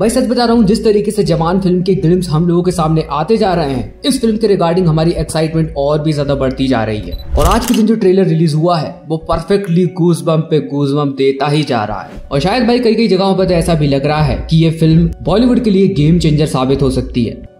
मैं सच बता रहा हूँ, जिस तरीके से जवान फिल्म के ग्लिम्स हम लोगों के सामने आते जा रहे हैं, इस फिल्म के रिगार्डिंग हमारी एक्साइटमेंट और भी ज्यादा बढ़ती जा रही है। और आज के दिन जो ट्रेलर रिलीज हुआ है वो परफेक्टली गूज़बम्प पे गूज़बम्प देता ही जा रहा है। और शायद भाई कई जगहों पर तो ऐसा भी लग रहा है कि ये फिल्म बॉलीवुड के लिए गेम चेंजर साबित हो सकती है।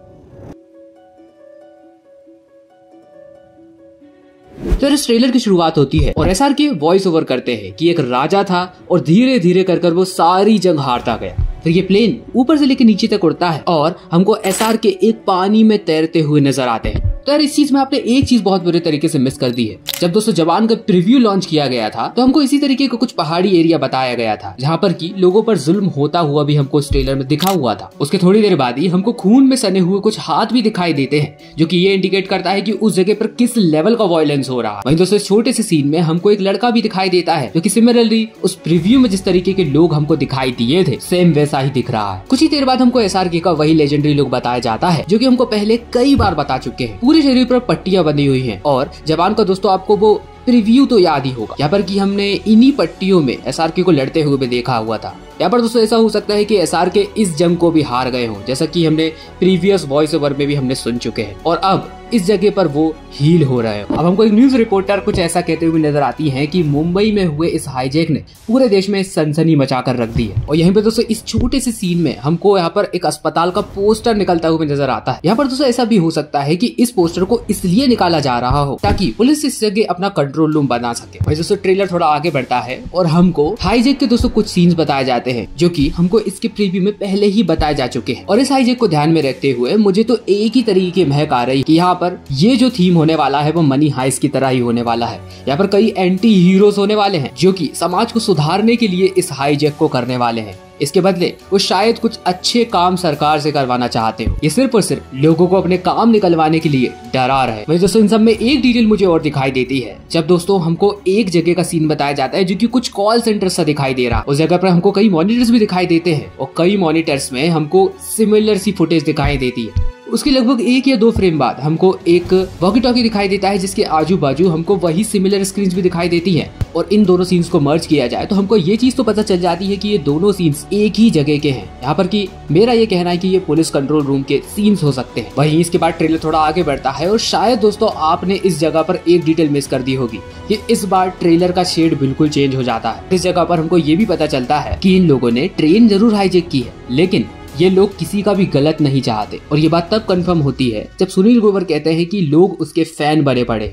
फिर इस ट्रेलर की शुरुआत होती है और एसआर के वॉइस ओवर करते हैं कि एक राजा था और धीरे धीरे कर वो सारी जंग हारता गया। फिर ये प्लेन ऊपर से लेकर नीचे तक उड़ता है और हमको एसआर के एक पानी में तैरते हुए नजर आते हैं। तो यार इस चीज में आपने एक चीज बहुत बुरे तरीके से मिस कर दी है। जब दोस्तों जवान का प्रीव्यू लॉन्च किया गया था तो हमको इसी तरीके का कुछ पहाड़ी एरिया बताया गया था जहाँ पर कि लोगों पर जुल्म होता हुआ भी हमको इस ट्रेलर में दिखा हुआ था। उसके थोड़ी देर बाद ही हमको खून में सने हुए कुछ हाथ भी दिखाई देते हैं, जो कि ये इंडिकेट करता है कि उस जगह पर किस लेवल का वायलेंस हो रहा है। वहीं दोस्तों इस छोटे से सीन में हमको एक लड़का भी दिखाई देता है जो कि सिमिलरली उस प्रीव्यू में जिस तरीके के लोग हमको दिखाई दिए थे सेम वैसा ही दिख रहा है। कुछ ही देर बाद हमको एसआरके का वही लेजेंडरी लुक बताया जाता है जो कि हमको पहले कई बार बता चुके हैं। पूरे शरीर पर पट्टियां बनी हुई हैं और जवान का दोस्तों आपको वो प्रीव्यू तो याद ही होगा यहाँ पर कि हमने इन्हीं पट्टियों में एसआरके को लड़ते हुए भी देखा हुआ था। यहाँ पर दोस्तों ऐसा हो सकता है कि एसआरके इस जंग को भी हार गए हों, जैसा कि हमने प्रीवियस वॉइस ओवर में भी हमने सुन चुके हैं, और अब इस जगह पर वो हील हो रहे हैं। अब हमको एक न्यूज रिपोर्टर कुछ ऐसा कहते हुए नजर आती है कि मुंबई में हुए इस हाईजेक ने पूरे देश में सनसनी मचा कर रख दी है। और यहीं पर दोस्तों इस छोटे से सीन में हमको यहाँ पर एक अस्पताल का पोस्टर निकलता हुआ नजर आता है। यहाँ पर दोस्तों ऐसा भी हो सकता है कि इस पोस्टर को इसलिए निकाला जा रहा हो ताकि पुलिस इस जगह अपना कंट्रोल रूम बना सके। भाई दोस्तों ट्रेलर थोड़ा आगे बढ़ता है और हमको हाईजेक के दोस्तों कुछ सीन्स बताए जाते हैं जो कि हमको इसके प्रीव्यू में पहले ही बताए जा चुके हैं। और इस हाईजेक को ध्यान में रखते हुए मुझे तो एक ही तरीके महक आ रही है कि यहाँ पर ये जो थीम होने वाला है वो मनी हाइस्ट की तरह ही होने वाला है। यहाँ पर कई एंटी हीरोज होने वाले हैं जो कि समाज को सुधारने के लिए इस हाईजेक को करने वाले हैं। इसके बदले वो शायद कुछ अच्छे काम सरकार से करवाना चाहते हो, ये सिर्फ और सिर्फ लोगों को अपने काम निकलवाने के लिए डरा रहे। वैसे दोस्तों इन सब में एक डिटेल मुझे और दिखाई देती है जब दोस्तों हमको एक जगह का सीन बताया जाता है जो कि कुछ कॉल सेंटर सा दिखाई दे रहा है। उस जगह पर हमको कई मॉनिटर्स भी दिखाई देते हैं और कई मॉनिटर्स में हमको सिमिलर सी फुटेज दिखाई देती है। उसके लगभग एक या दो फ्रेम बाद हमको एक वॉकी टॉकी दिखाई देता है जिसके आजू बाजू हमको वही सिमिलर स्क्रीन्स भी दिखाई देती हैं। और इन दोनों सीन्स को मर्ज किया जाए तो हमको ये चीज तो पता चल जाती है कि ये दोनों सीन्स एक ही जगह के हैं। यहाँ पर कि मेरा ये कहना है कि ये पुलिस कंट्रोल रूम के सीन्स हो सकते हैं। वहीं इसके बाद ट्रेलर थोड़ा आगे बढ़ता है और शायद दोस्तों आपने इस जगह पर एक डिटेल मिस कर दी होगी कि इस बार ट्रेलर का शेड बिल्कुल चेंज हो जाता है। इस जगह पर हमको ये भी पता चलता है कि इन लोगों ने ट्रेन जरूर हाईजेक की है, लेकिन ये लोग किसी का भी गलत नहीं चाहते। और ये बात तब कंफर्म होती है जब सुनील ग्रोवर कहते हैं कि लोग उसके फैन बने पड़े,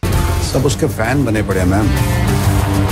सब उसके फैन बने पड़े मैम।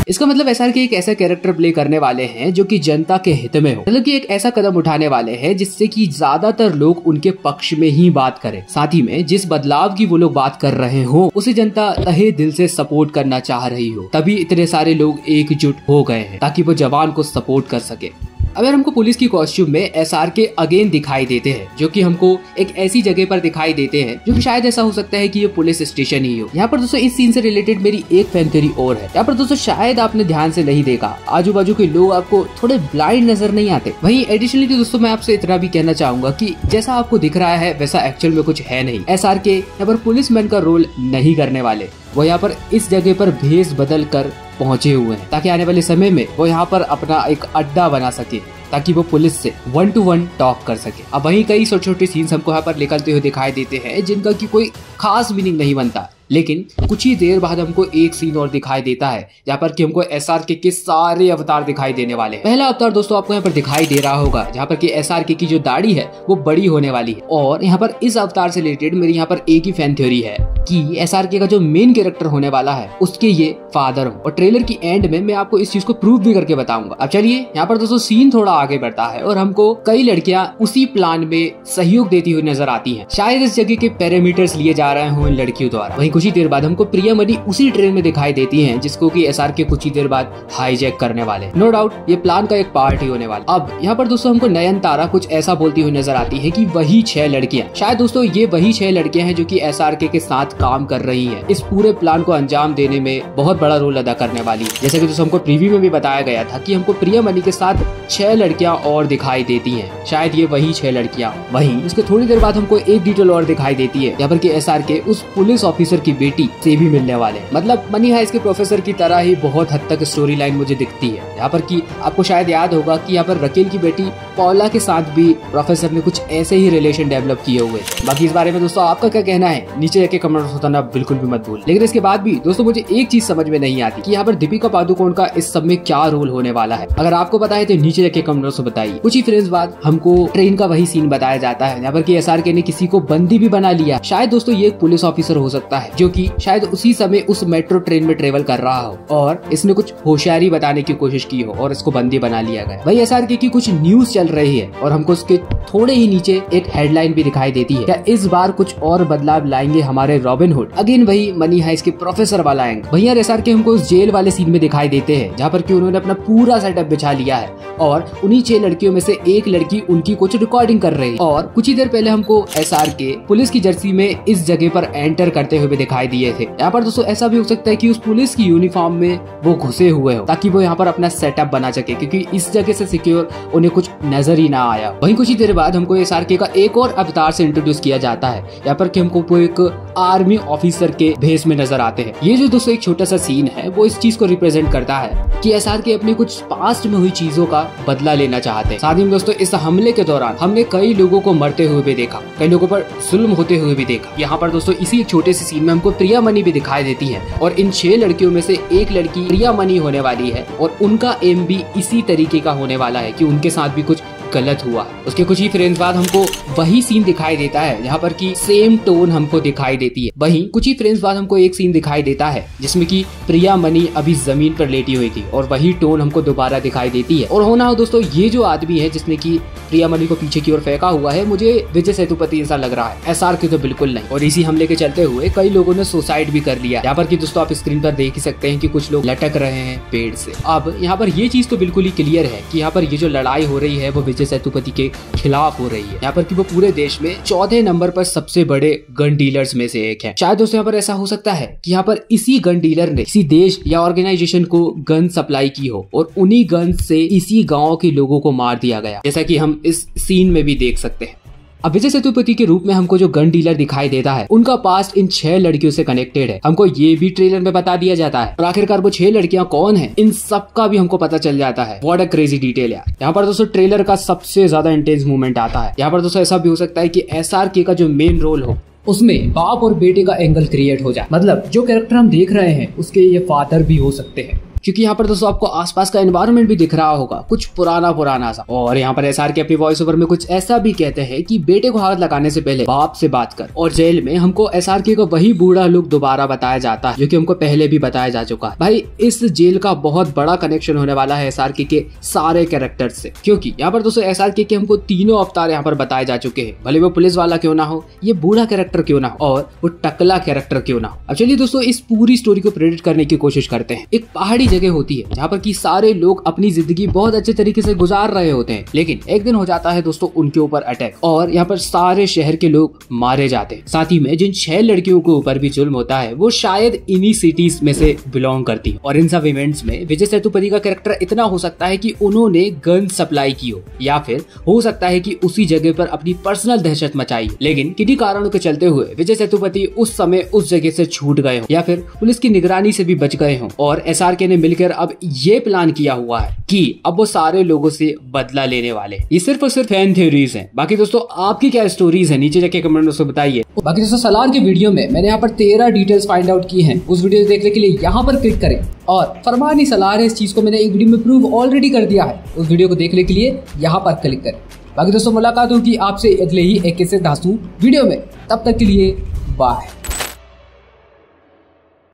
इसका मतलब एसआरके एक ऐसा कैरेक्टर प्ले करने वाले हैं जो कि जनता के हित में हो, मतलब कि एक ऐसा कदम उठाने वाले हैं जिससे कि ज्यादातर लोग उनके पक्ष में ही बात करें। साथ ही में जिस बदलाव की वो लोग बात कर रहे हो उसे जनता तहे दिल से सपोर्ट करना चाह रही हो, तभी इतने सारे लोग एकजुट हो गए हैं ताकि वो जवान को सपोर्ट कर सके। अगर हमको पुलिस की कॉस्ट्यूम में एसआरके अगेन दिखाई देते हैं जो कि हमको एक ऐसी जगह पर दिखाई देते हैं जो कि शायद ऐसा हो सकता है कि ये पुलिस स्टेशन ही हो। यहाँ पर दोस्तों इस सीन से रिलेटेड मेरी एक फैन थ्योरी और है। यहाँ पर दोस्तों शायद आपने ध्यान से नहीं देखा, आजू बाजू के लोग आपको थोड़े ब्लाइंड नजर नहीं आते। वहीं एडिशनली दोस्तों मैं आपसे इतना भी कहना चाहूंगा कि जैसा आपको दिख रहा है वैसा एक्चुअल में कुछ है नहीं। एसआरके यहाँ पर पुलिस मैन का रोल नहीं करने वाले, वो यहाँ पर इस जगह पर भेष बदल कर पहुंचे हुए हैं ताकि आने वाले समय में वो यहाँ पर अपना एक अड्डा बना सके ताकि वो पुलिस से 1-to-1 टॉक कर सके। अब वहीं कई छोटे छोटे सीन्स हमको यहाँ पर निकलते हुए दिखाई देते हैं जिनका की कोई खास मीनिंग नहीं बनता, लेकिन कुछ ही देर बाद हमको एक सीन और दिखाई देता है जहाँ पर कि हमको एसआरके के सारे अवतार दिखाई देने वाले हैं। पहला अवतार दोस्तों आपको यहाँ पर दिखाई दे रहा होगा जहाँ पर कि एसआरके की जो दाढ़ी है वो बड़ी होने वाली है। और यहाँ पर इस अवतार से रिलेटेड मेरी यहाँ पर एक ही फैन थ्योरी है कि एसआरके का जो मेन कैरेक्टर होने वाला है उसके ये फादर हो। और ट्रेलर की एंड में मैं आपको इस चीज को प्रूव भी करके बताऊंगा। अब चलिए यहाँ पर दोस्तों सीन थोड़ा आगे बढ़ता है और हमको कई लड़कियां उसी प्लान में सहयोग देती हुई नजर आती हैं। शायद इस जगह के पैरामीटर्स लिए जा रहे हो इन लड़कियों द्वारा। वहीं कुछ ही देर बाद हमको प्रियमणि उसी ट्रेन में दिखाई देती है जिसको की एसआरके कुछ ही देर बाद हाईजैक करने वाले। नो डाउट ये प्लान का एक पार्ट ही होने वाला। अब यहाँ पर दोस्तों हमको नयनतारा कुछ ऐसा बोलती हुई नजर आती है कि वही 6 लड़कियां, शायद दोस्तों ये वही 6 लड़कियां हैं जो की एसआरके के साथ काम कर रही है, इस पूरे प्लान को अंजाम देने में बहुत बड़ा रोल अदा करने वाली है। जैसे कि दोस्तों हमको प्रीव्यू में भी बताया गया था कि हमको प्रियमणि के साथ 6 लड़कियां और दिखाई देती हैं, शायद ये वही 6 लड़कियां। वहीं उसके थोड़ी देर बाद हमको एक डिटेल और दिखाई देती है यहाँ पर कि एसआरके उस पुलिस ऑफिसर की बेटी से भी मिलने वाले हैं। मतलब मनी हाइस्ट के प्रोफेसर की तरह ही बहुत हद तक स्टोरी लाइन मुझे दिखती है यहाँ पर कि आपको शायद याद होगा कि यहाँ पर रकील की बेटी पौला के साथ भी प्रोफेसर ने कुछ ऐसे ही रिलेशन डेवलप किए हुए थे। बाकी इस बारे में दोस्तों आपका क्या कहना है नीचे जाके कमेंट्स बताना बिल्कुल भी मत भूल। लेकिन इसके बाद भी दोस्तों मुझे एक चीज समझ में नहीं आती कि यहाँ पर दीपिका पादुकोण का इस सब में क्या रोल होने वाला है। अगर आपको पता है तो नीचे जाके कमेंट्स बताइए। कुछ ही फ्रेंड्स बाद हमको ट्रेन का वही सीन बताया जाता है यहाँ पर कि SRK ने किसी को बंदी भी बना लिया। शायद दोस्तों ये एक पुलिस ऑफिसर हो सकता है जो कि शायद उसी समय उस मेट्रो ट्रेन में ट्रेवल कर रहा हो और इसने कुछ होशियारी बताने की कोशिश की हो और इसको बंदी बना लिया गया। वही SRK की कुछ न्यूज चल रही है और हमको उसके थोड़े ही नीचे एक हेडलाइन भी दिखाई देती है क्या इस बार कुछ और बदलाव लाएंगे हमारे रॉबिनहुड। अगेन वही मनी हाइस्ट के प्रोफेसर वाला एंग भैया SRK हमको उस जेल वाले सीन में दिखाई देते हैं जहाँ पर कि उन्होंने अपना पूरा सेटअप बिछा लिया है और उन्हीं 6 लड़कियों में से एक लड़की उनकी कुछ रिकॉर्डिंग कर रही है। और कुछ ही देर पहले हमको SRK पुलिस की जर्सी में इस जगह पर एंटर करते हुए दिखाई दिए थे। यहाँ पर दोस्तों ऐसा भी हो सकता है कि उस पुलिस की यूनिफॉर्म में वो घुसे हुए हो ताकि वो यहाँ पर अपना सेटअप बना सके क्योंकि इस जगह से सिक्योर उन्हें कुछ नजर ही ना आया। वहीं कुछ ही देर बाद हमको SRK का एक और अवतार से इंट्रोड्यूस किया जाता है यहाँ पर कि हमको एक आर्मी ऑफिसर के भेष में नजर आते हैं। ये जो दोस्तों एक छोटा सा सीन है वो इस चीज को रिप्रेजेंट करता है कि SRK अपने कुछ पास्ट में हुई चीजों का बदला लेना चाहते हैं। साथ ही दोस्तों इस हमले के दौरान हमने कई लोगों को मरते हुए भी देखा, कई लोगों पर जुल्म होते हुए भी देखा। यहाँ पर दोस्तों इसी छोटे से सीन में हमको प्रियामणि भी दिखाई देती है और इन 6 लड़कियों में से एक लड़की प्रियामणि होने वाली है और उनका एम भी इसी तरीके का होने वाला है कि उनके साथ भी कुछ गलत हुआ। उसके कुछ ही फ्रेंड्स बाद हमको वही सीन दिखाई देता है जहाँ पर कि सेम टोन हमको दिखाई देती है। वहीं कुछ ही फ्रेंड्स बाद हमको एक सीन दिखाई देता है जिसमें कि प्रियामणि अभी जमीन पर लेटी हुई थी और वही टोन हमको दोबारा दिखाई देती है। और होना हो दोस्तों ये जो आदमी है जिसने कि प्रियामणि को पीछे की ओर फेंका हुआ है मुझे विजय सेतुपति ऐसा लग रहा है, SRK तो बिल्कुल नहीं। और इसी हमले के चलते हुए कई लोगों ने सुसाइड भी कर लिया। यहाँ पर कि दोस्तों आप स्क्रीन पर देख ही सकते हैं कि कुछ लोग लटक रहे हैं पेड़ से। अब यहाँ पर ये चीज तो बिल्कुल ही क्लियर है कि यहाँ पर ये जो लड़ाई हो रही है वो विजय सेतुपति के खिलाफ हो रही है। यहाँ पर कि वो पूरे देश में 14 नंबर पर सबसे बड़े गन डीलर्स में से एक है। शायद दोस्तों यहाँ पर ऐसा हो सकता है कि यहाँ पर इसी गन डीलर ने किसी देश या ऑर्गेनाइजेशन को गन सप्लाई की हो और उन्हीं गन से इसी गाँव के लोगों को मार दिया गया जैसा कि हम इस सीन में भी देख सकते हैं। अब विजय सेतुपति के रूप में हमको जो गन डीलर दिखाई देता है उनका पास्ट इन 6 लड़कियों से कनेक्टेड है। हमको ये भी ट्रेलर में बता दिया जाता है और आखिरकार वो 6 लड़कियां कौन हैं इन सब का भी हमको पता चल जाता है। व्हाट अ क्रेजी डिटेल यार। यहाँ पर दोस्तों ट्रेलर का सबसे ज्यादा इंटेंस मूवमेंट आता है। यहाँ पर दोस्तों ऐसा भी हो सकता है कि SRK का जो मेन रोल हो उसमें बाप और बेटे का एंगल क्रिएट हो जाए। मतलब जो कैरेक्टर हम देख रहे हैं उसके ये फादर भी हो सकते हैं क्योंकि यहाँ पर दोस्तों आपको आसपास का एनवायरनमेंट भी दिख रहा होगा कुछ पुराना सा। और यहाँ पर SRK अपनी वॉइस ओवर में कुछ ऐसा भी कहते हैं कि बेटे को हाथ लगाने से पहले बाप से बात कर। और जेल में हमको SRK का वही बूढ़ा लुक दोबारा बताया जाता है जो कि हमको पहले भी बताया जा चुका है। भाई इस जेल का बहुत बड़ा कनेक्शन होने वाला है SRK के सारे कैरेक्टर से क्योंकि यहाँ पर दोस्तों SRK के हमको तीनों अवतार यहाँ पर बताए जा चुके हैं। भले वो पुलिस वाला क्यों ना हो, ये बूढ़ा कैरेक्टर क्यों ना हो और वो टकला कैरेक्टर क्यों ना हो। अब चलिए दोस्तों इस पूरी स्टोरी को प्रेडिक्ट करने की कोशिश करते हैं। एक पहाड़ी जगह होती है जहाँ पर कि सारे लोग अपनी जिंदगी बहुत अच्छे तरीके से गुजार रहे होते हैं लेकिन एक दिन हो जाता है दोस्तों उनके ऊपर अटैक और यहाँ पर सारे शहर के लोग मारे जाते हैं। साथ ही में जिन 6 लड़कियों के ऊपर भी जुल्म होता है वो शायद इन्हीं सिटीज में से बिलोंग करती है। और इन सब इवेंट्स में विजय सेतुपति का कैरेक्टर इतना हो सकता है कि उन्होंने गन सप्लाई की हो या फिर हो सकता है कि उसी जगह पर अपनी पर्सनल दहशत मचाई, लेकिन किसी कारणों के चलते हुए विजय सेतुपति उस समय उस जगह से छूट गए हो या फिर पुलिस की निगरानी से भी बच गए हो। और SRK ने मिलकर अब ये प्लान किया हुआ है कि अब वो सारे लोगों से बदला लेने वाले। ये सिर्फ और सिर्फ फैन थ्योरीज हैं। बाकी दोस्तों आपकी क्या स्टोरीज हैं नीचे जाके कमेंट में बताइए। बाकी दोस्तों सलार के वीडियो में मैंने यहाँ पर 13 डिटेल्स फाइंड आउट की हैं। उस वीडियो देखने के लिए यहाँ पर क्लिक करें और फरमानी सलार है इस चीज को मैंने एक वीडियो में प्रूव ऑलरेडी कर दिया है। उस वीडियो को देखने के लिए यहाँ पर क्लिक करें। बाकी दोस्तों मुलाकात होगी आपसे अगले ही एक वीडियो में, तब तक के लिए बाय।